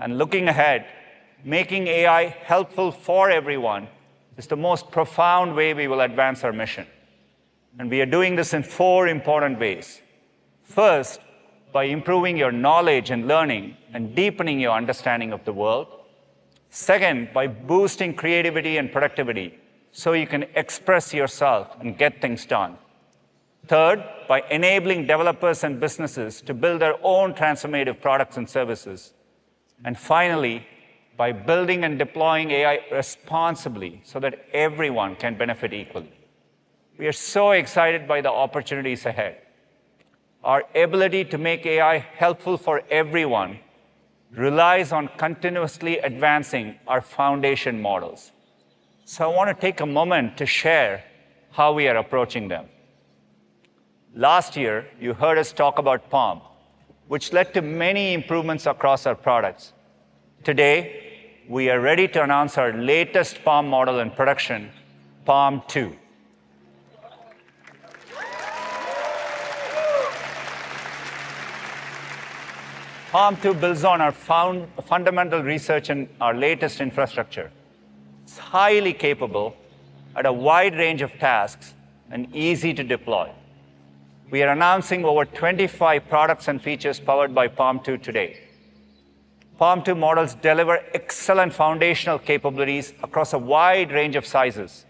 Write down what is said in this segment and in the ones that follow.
and looking ahead, making AI helpful for everyone is the most profound way we will advance our mission. And we are doing this in four important ways. First, by improving your knowledge and learning and deepening your understanding of the world. Second, by boosting creativity and productivity so you can express yourself and get things done. Third, by enabling developers and businesses to build their own transformative products and services. And finally, by building and deploying AI responsibly so that everyone can benefit equally. We are so excited by the opportunities ahead. Our ability to make AI helpful for everyone relies on continuously advancing our foundation models. So I want to take a moment to share how we are approaching them. Last year, you heard us talk about PaLM, which led to many improvements across our products. Today, we are ready to announce our latest PaLM model in production, PaLM 2. PaLM 2 builds on our fundamental research and our latest infrastructure. It's highly capable at a wide range of tasks and easy to deploy. We are announcing over 25 products and features powered by PaLM 2 today. PaLM 2 models deliver excellent foundational capabilities across a wide range of sizes.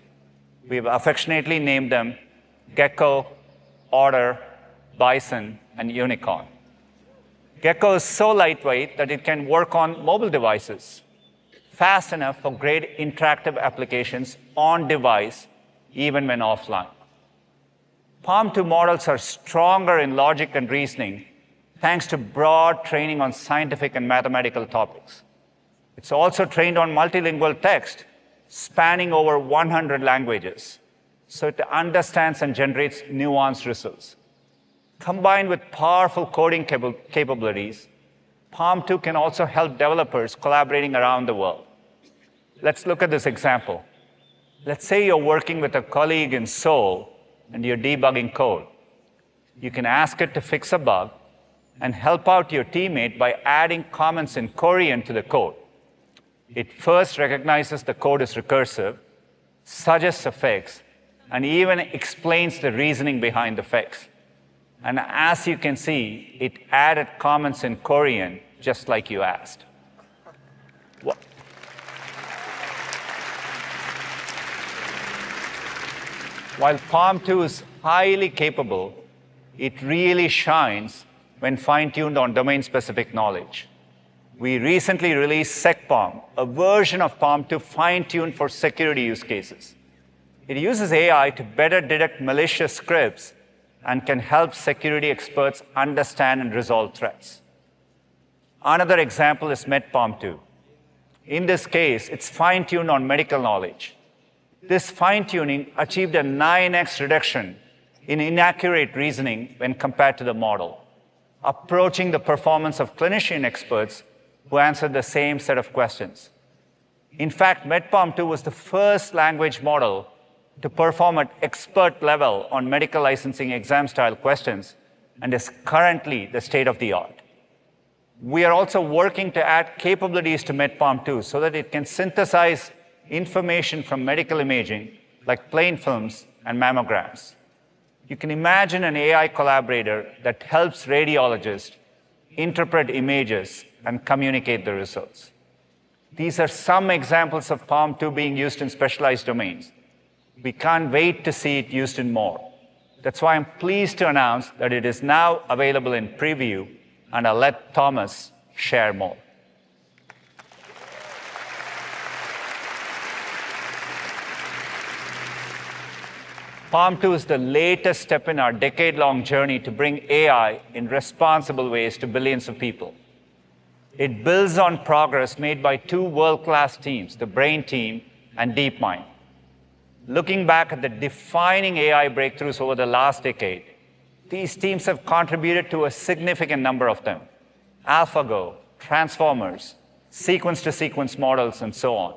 We have affectionately named them Gecko, Otter, Bison, and Unicorn. Gecko is so lightweight that it can work on mobile devices, fast enough for great interactive applications on device, even when offline. PaLM 2 models are stronger in logic and reasoning, thanks to broad training on scientific and mathematical topics. It's also trained on multilingual text, spanning over 100 languages, so it understands and generates nuanced results. Combined with powerful coding capabilities, PaLM 2 can also help developers collaborating around the world. Let's look at this example. Let's say you're working with a colleague in Seoul, and you're debugging code. You can ask it to fix a bug, and help out your teammate by adding comments in Korean to the code. It first recognizes the code is recursive, suggests a fix, and even explains the reasoning behind the fix. And as you can see, it added comments in Korean, just like you asked. While PaLM 2 is highly capable, it really shines when fine-tuned on domain-specific knowledge. We recently released SecPaLM, a version of PaLM 2 fine-tuned for security use cases. It uses AI to better detect malicious scripts and can help security experts understand and resolve threats. Another example is Med-PaLM 2. In this case, it's fine-tuned on medical knowledge. This fine-tuning achieved a 9x reduction in inaccurate reasoning when compared to the model, approaching the performance of clinician experts who answered the same set of questions. In fact, Med-PaLM 2 was the first language model to perform at expert level on medical licensing exam-style questions and is currently the state-of-the-art. We are also working to add capabilities to Med-PaLM 2 so that it can synthesize information from medical imaging, like plain films and mammograms. You can imagine an AI collaborator that helps radiologists interpret images and communicate the results. These are some examples of PaLM 2 being used in specialized domains. We can't wait to see it used in more. That's why I'm pleased to announce that it is now available in preview, and I'll let Thomas share more. PaLM 2 is the latest step in our decade-long journey to bring AI in responsible ways to billions of people. It builds on progress made by two world-class teams, the Brain team and DeepMind. Looking back at the defining AI breakthroughs over the last decade, these teams have contributed to a significant number of them: AlphaGo, Transformers, Sequence-to-Sequence Models, and so on.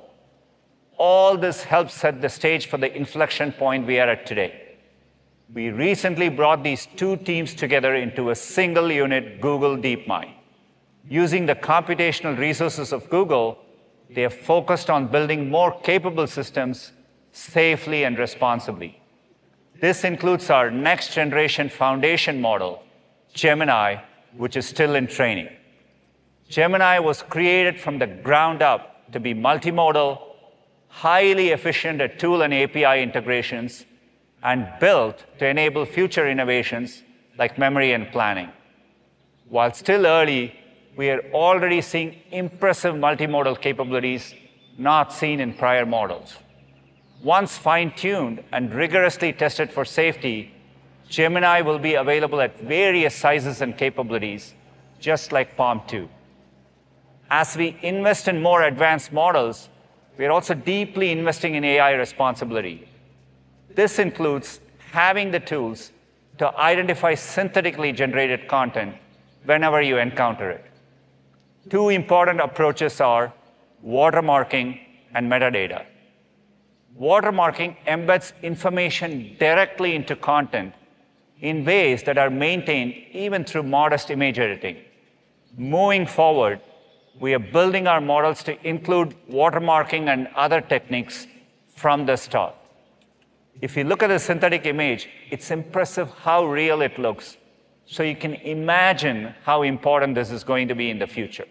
All this helps set the stage for the inflection point we are at today. We recently brought these two teams together into a single unit, Google DeepMind. using the computational resources of Google, they are focused on building more capable systems safely and responsibly. This includes our next-generation foundation model, Gemini, which is still in training. Gemini was created from the ground up to be multimodal, highly efficient at tool and API integrations, and built to enable future innovations like memory and planning. While still early, we are already seeing impressive multimodal capabilities not seen in prior models. Once fine-tuned and rigorously tested for safety, Gemini will be available at various sizes and capabilities, just like PaLM 2. As we invest in more advanced models, we are also deeply investing in AI responsibility. This includes having the tools to identify synthetically generated content whenever you encounter it. Two important approaches are watermarking and metadata. Watermarking embeds information directly into content in ways that are maintained even through modest image editing. Moving forward, we are building our models to include watermarking and other techniques from the start. If you look at a synthetic image, it's impressive how real it looks. So you can imagine how important this is going to be in the future.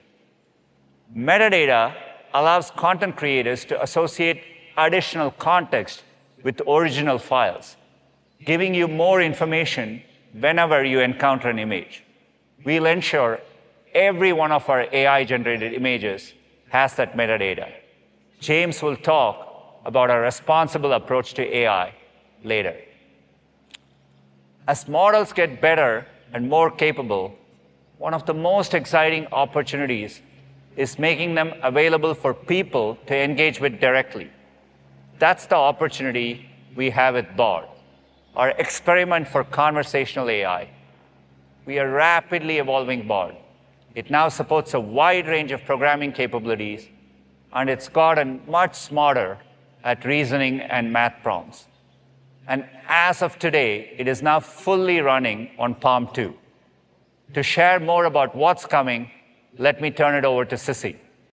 Metadata allows content creators to associate additional context with original files, giving you more information whenever you encounter an image. We'll ensure every one of our AI-generated images has that metadata. James will talk about our responsible approach to AI later. As models get better and more capable, one of the most exciting opportunities is making them available for people to engage with directly. That's the opportunity we have with Bard, our experiment for conversational AI. We are rapidly evolving Bard. It now supports a wide range of programming capabilities, and it's gotten much smarter at reasoning and math prompts. And as of today, it is now fully running on PaLM 2. To share more about what's coming, let me turn it over to Sissy.